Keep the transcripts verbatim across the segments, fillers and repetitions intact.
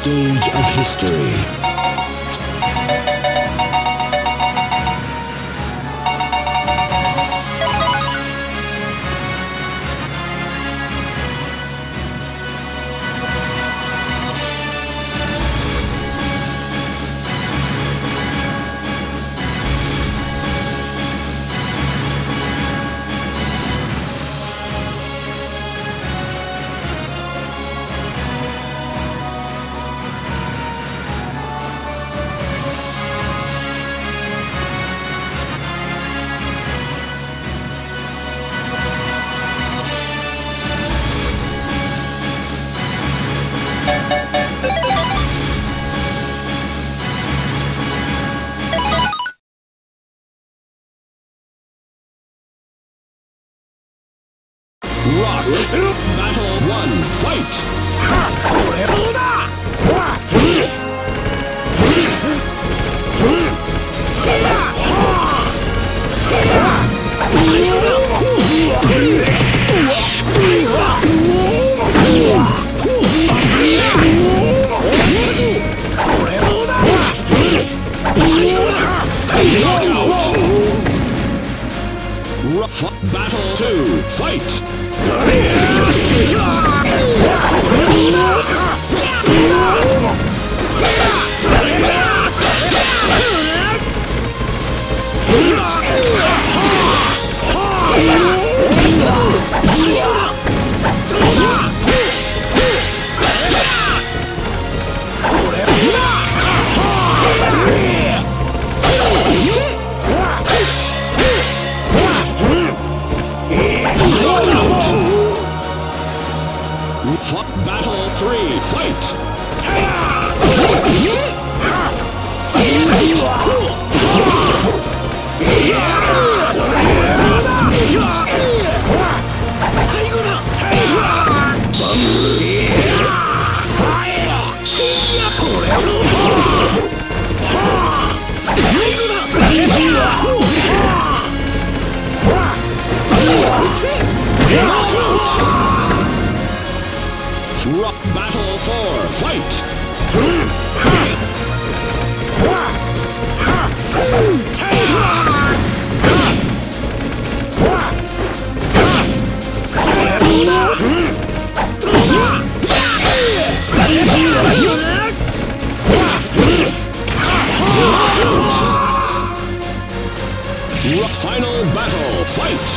stage of history. Rock, battle one, fight! Battle two, fight! Battle three, fight! Battle four, fight! Final battle, fight!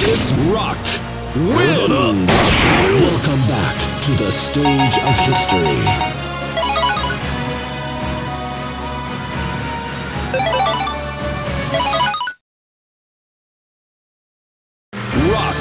This rock will come back to the stage of history. What?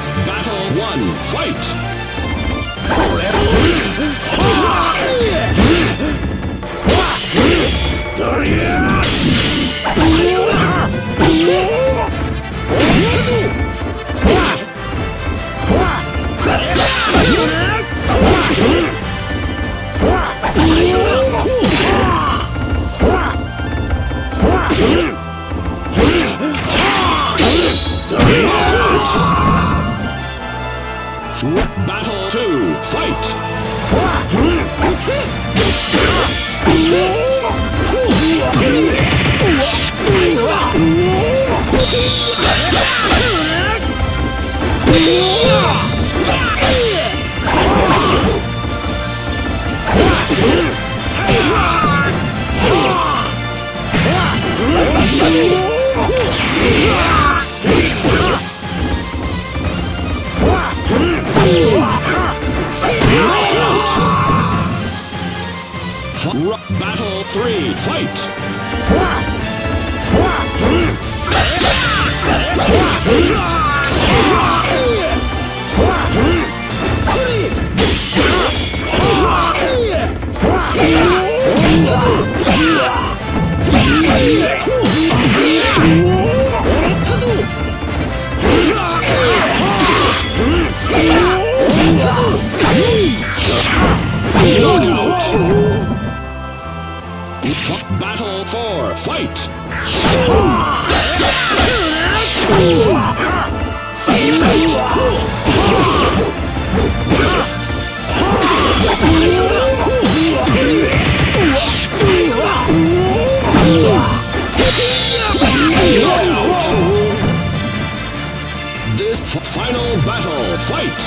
battle, fight!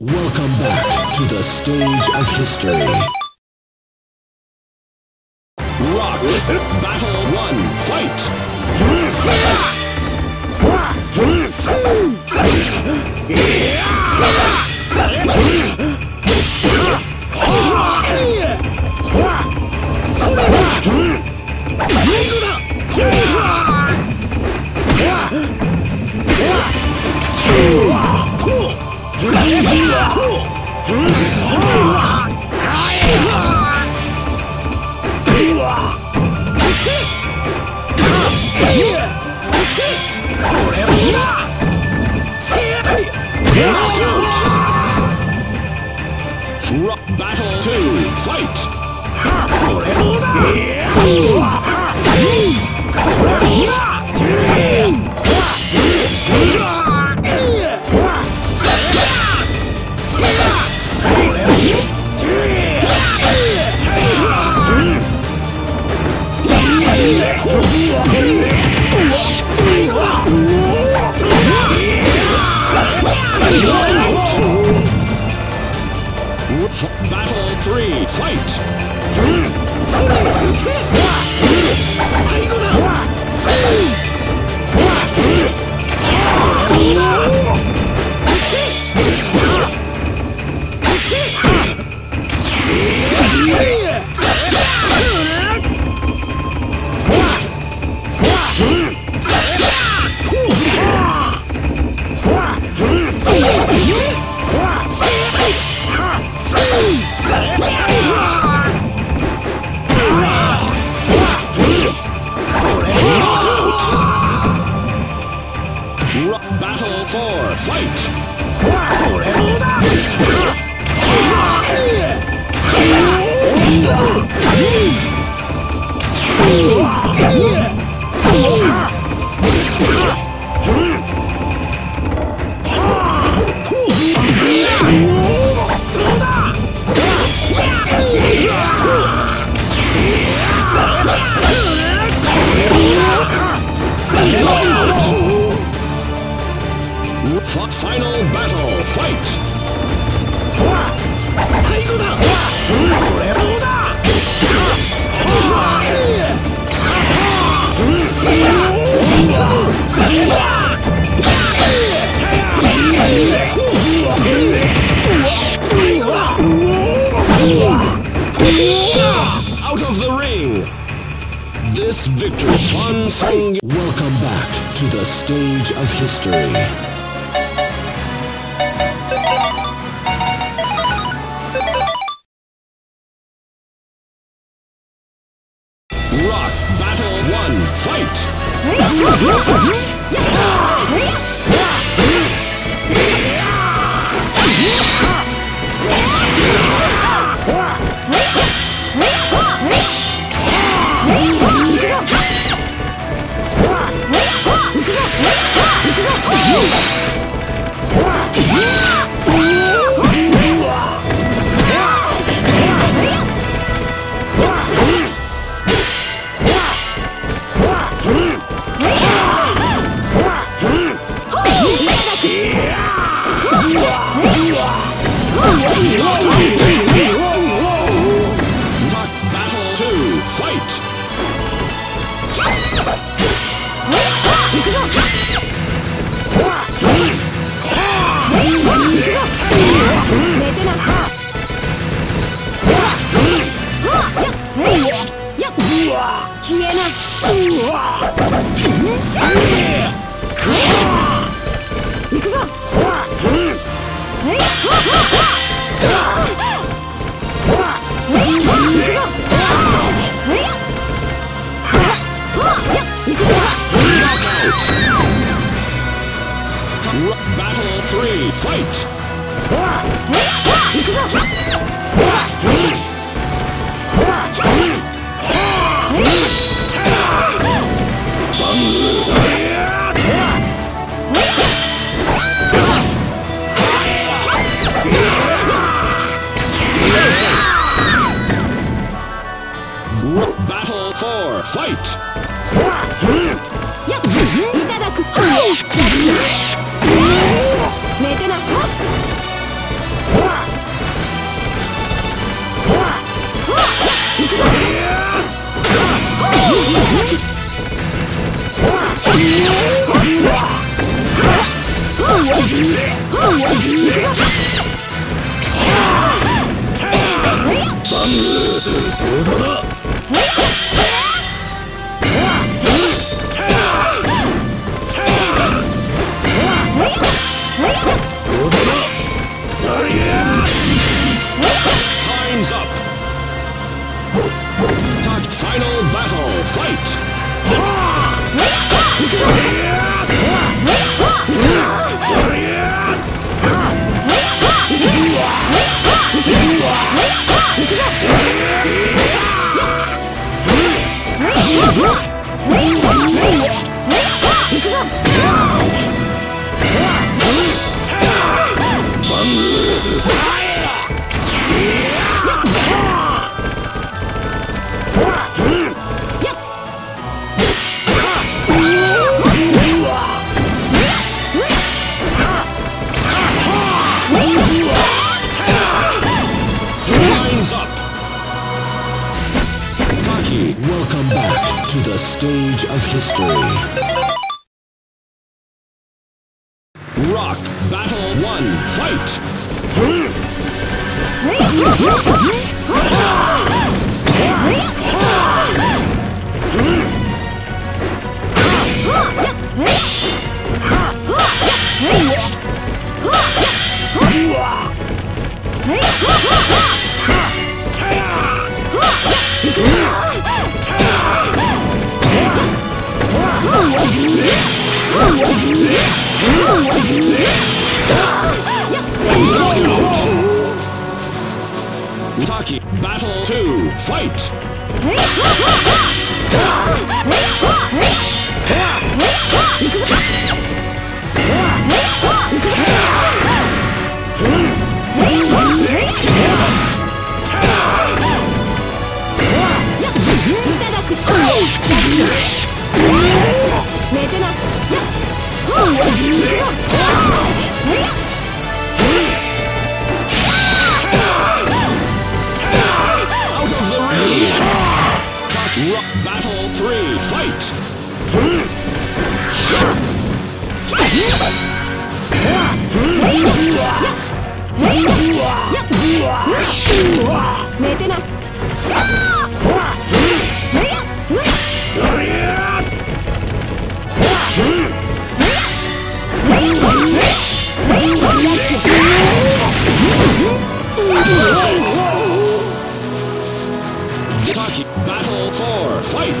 Welcome back to the stage of history. Battle one, fight! Battle two, fight! Battle three, fight! Battle four, fight! Final battle, fight! Out of the ring! This victor Chun Sung. Welcome back to the stage of history. Battle three, fight! Battle to fight!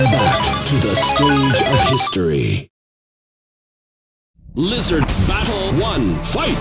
Welcome back to the stage of history. Lizard Battle one, fight!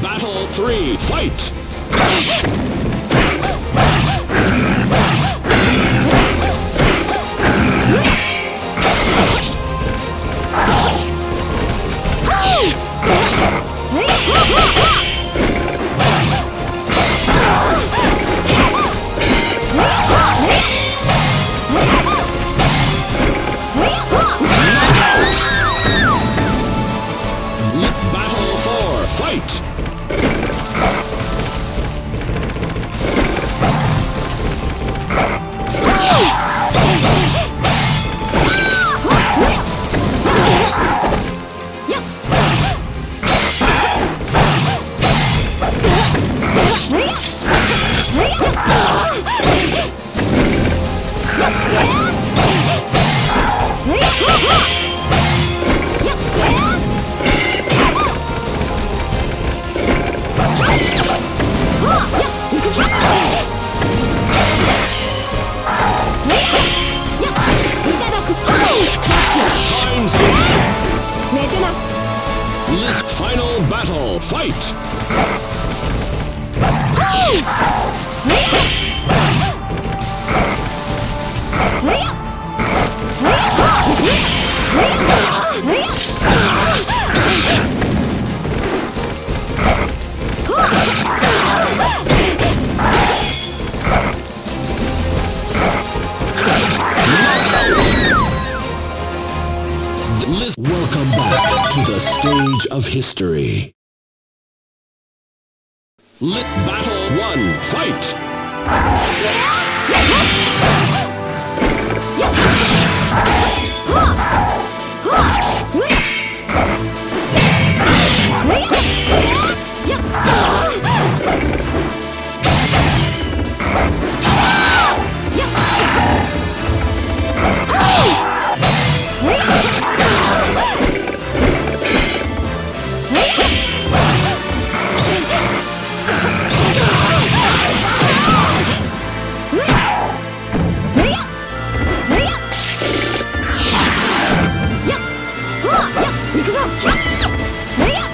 Battle three, fight! Final battle, fight! Welcome back to the stage of history. Lit Battle one, fight!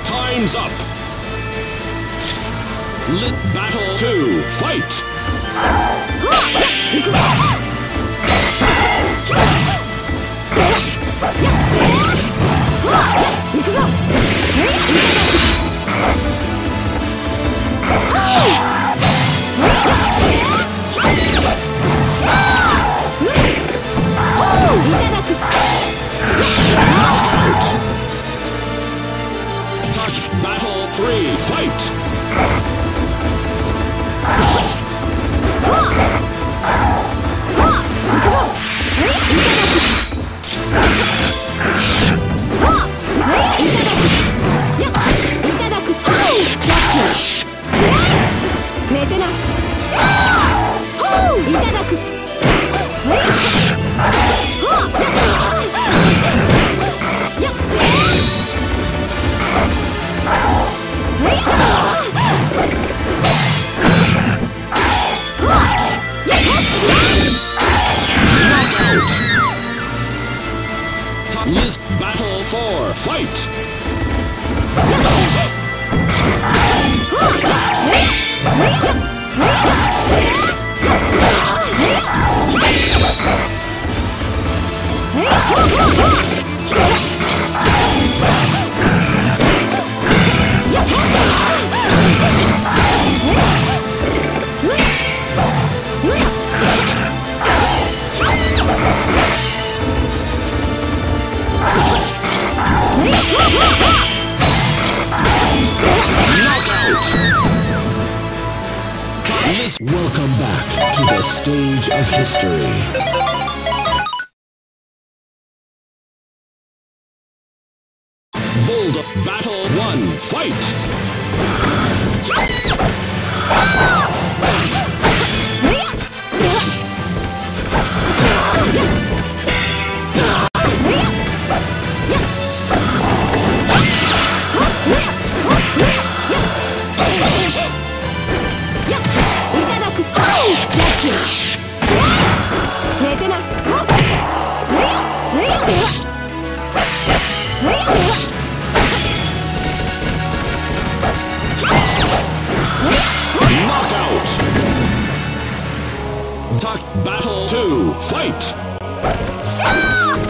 Time's up. Lit Battle two, fight! Battle three, fight! List Battle four, fight! This welcome back to the stage of history. Battle one, fight! Battle two, fight! Knockout!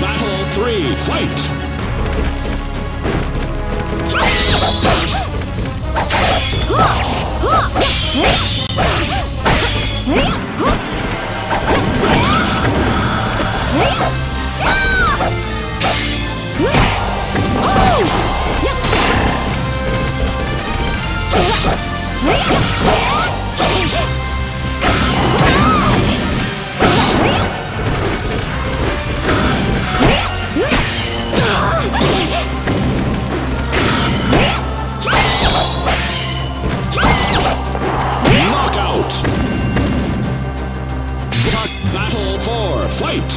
Battle three, fight! Battle for fight!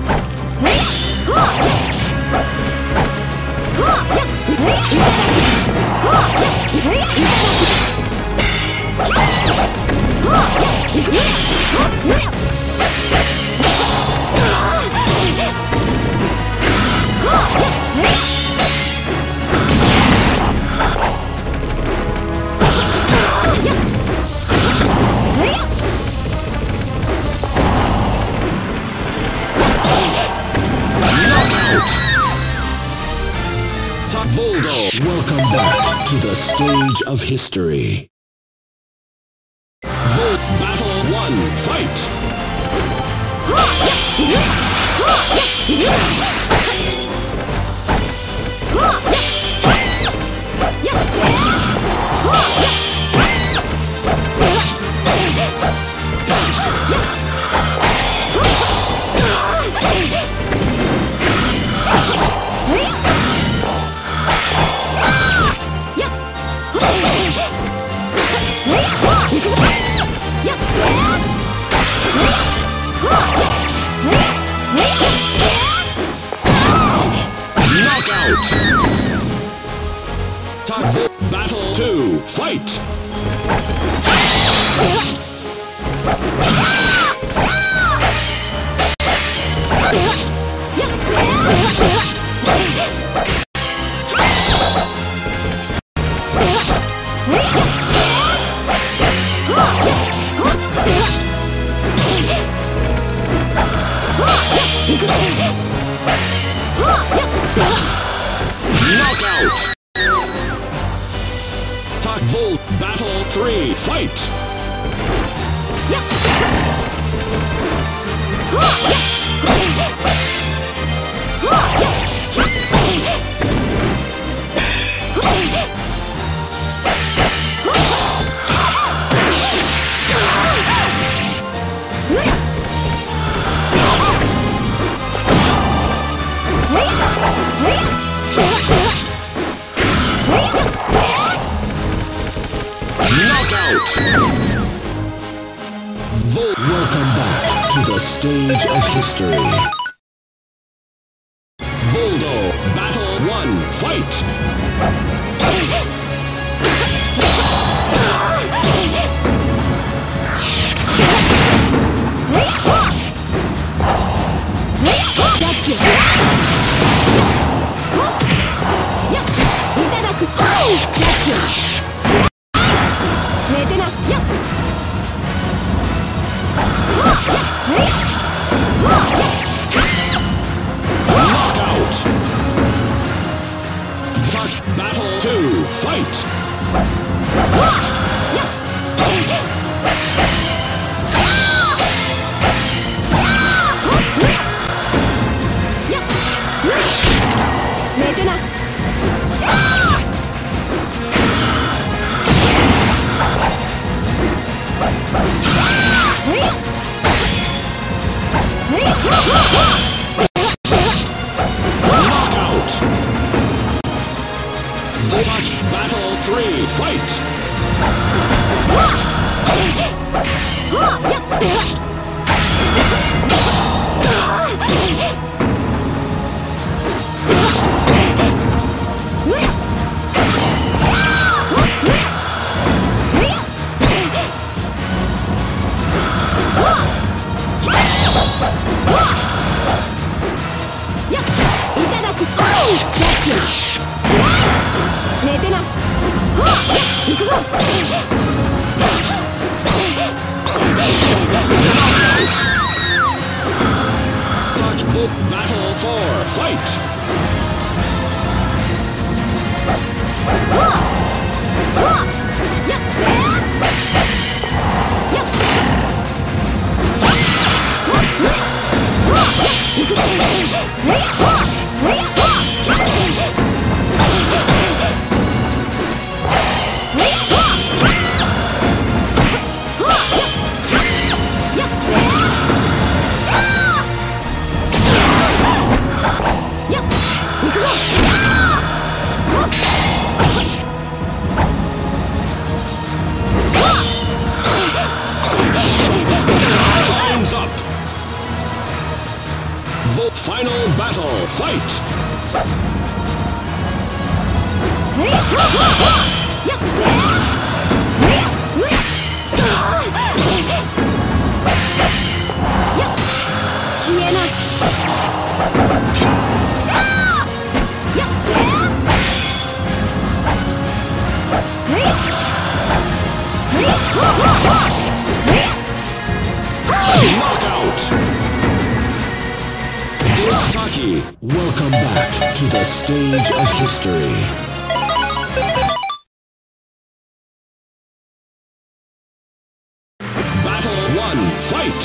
Welcome back to the stage of history. Bull battle one, fight! Battle three, fight! Welcome back to the stage of history. Battle one, fight! Battle two, fight! Battle three, fight! Welcome back to the stage of history. Boldo, battle one, fight! Battle two, fight! Battle three, fight! Battle four, fight! Final battle, fight! Welcome back to the stage of history. Battle one, fight!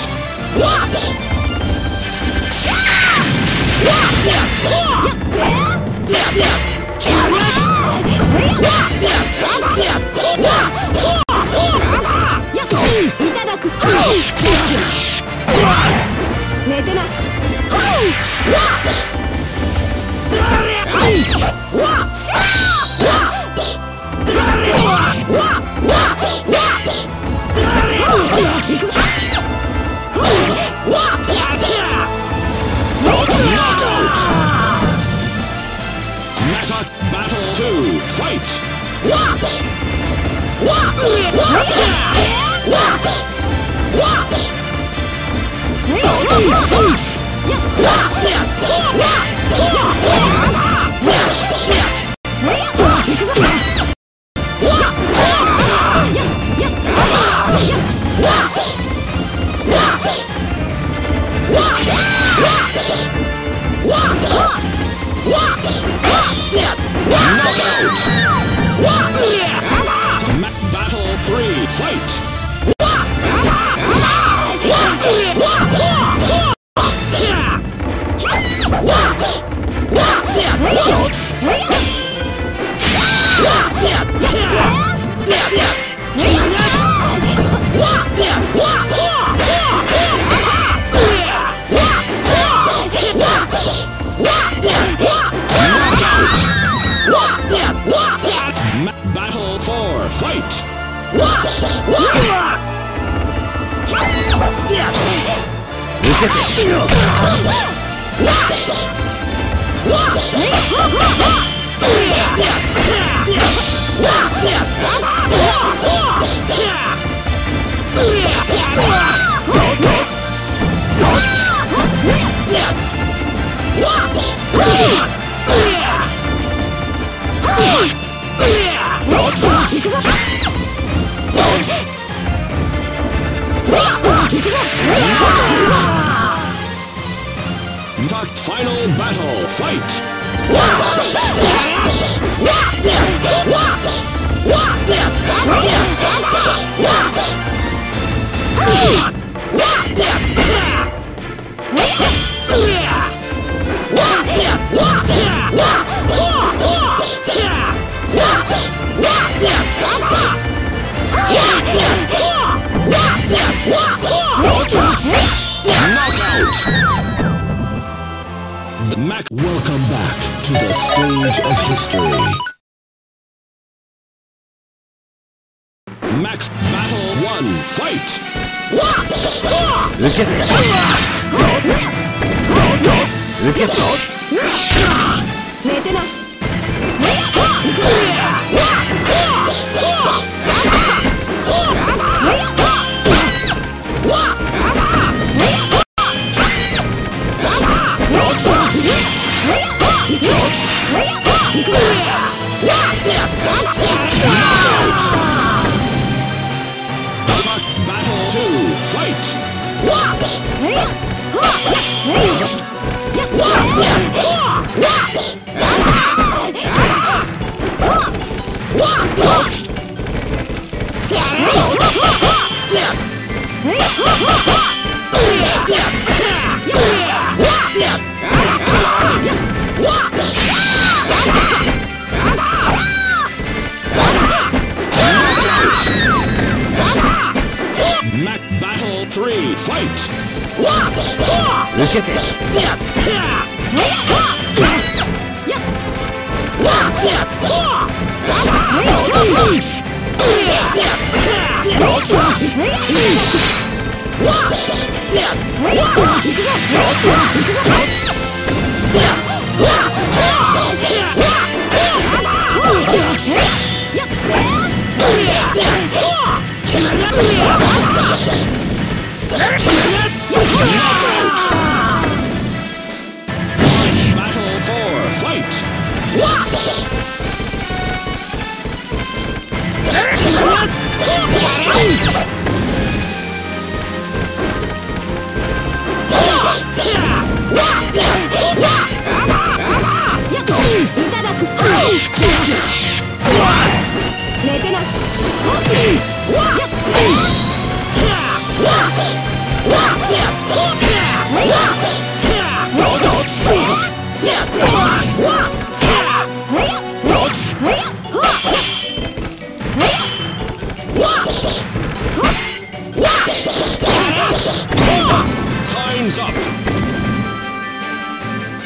What?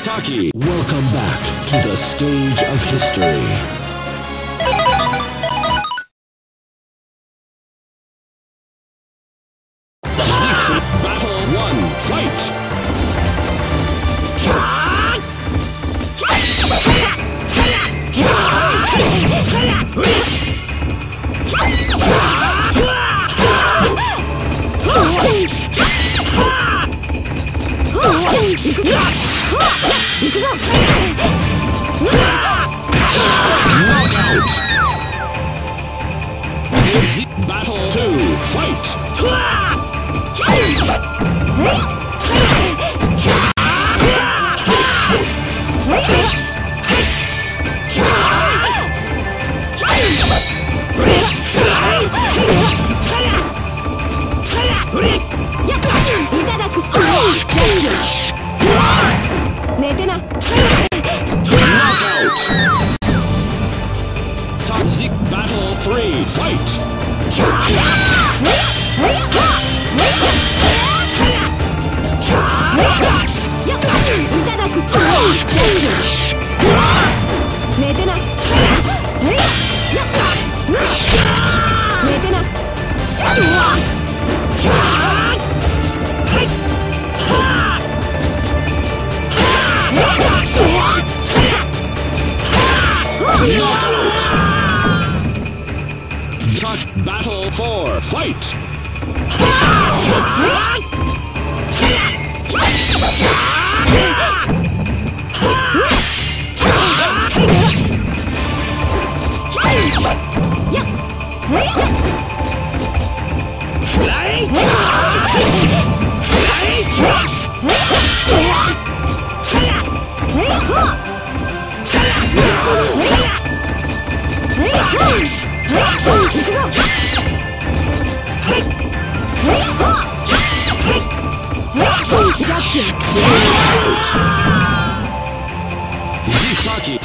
Taki, welcome back to the stage of history.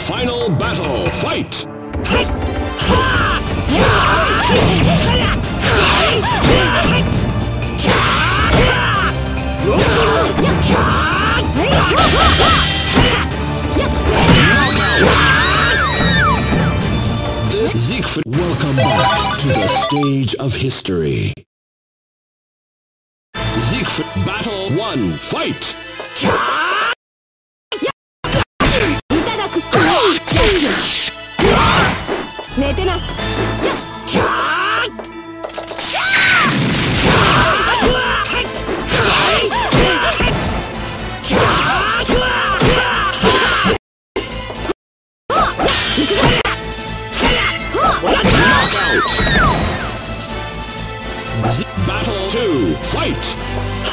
Final battle, fight! Siegfried, welcome back to the stage of history. Siegfried, battle one, fight! Battle two, fight!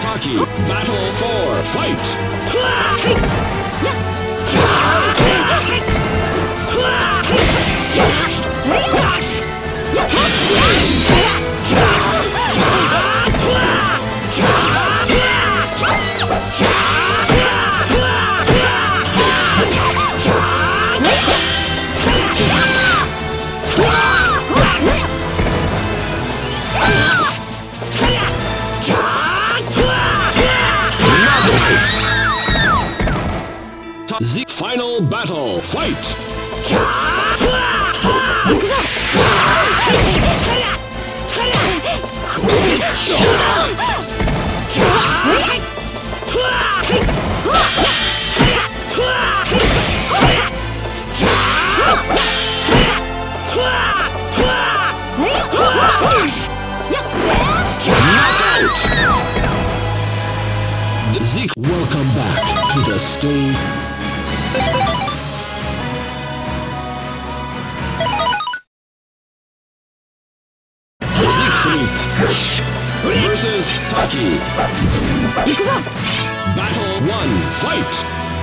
Taki, battle four, fight! The final battle. Fight! Zeke, welcome back to the stage. Siegfried versus Taki. Battle one, fight!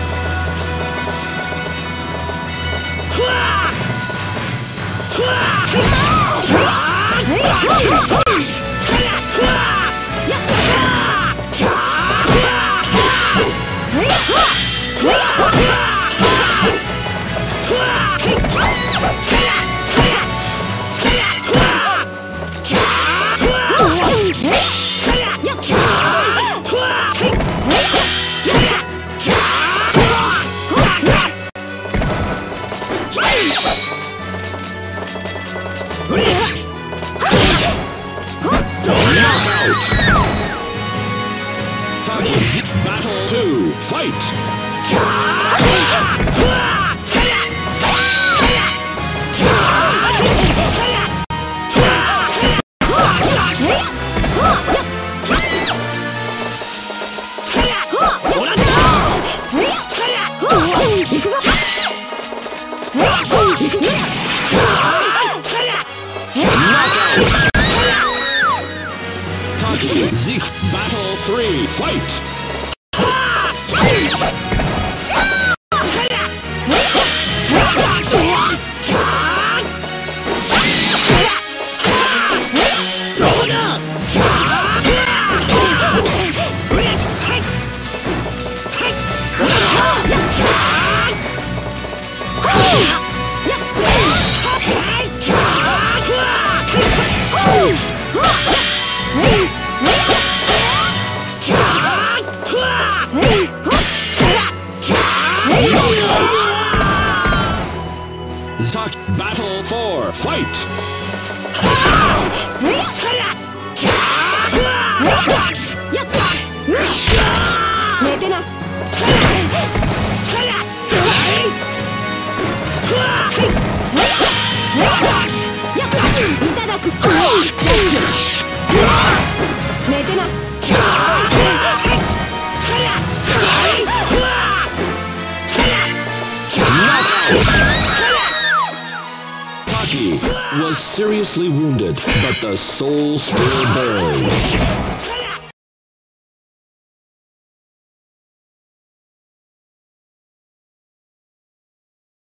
Battle two, fight! Zeke, battle three, fight! Battle four, fight! Was seriously wounded, but the soul still burned.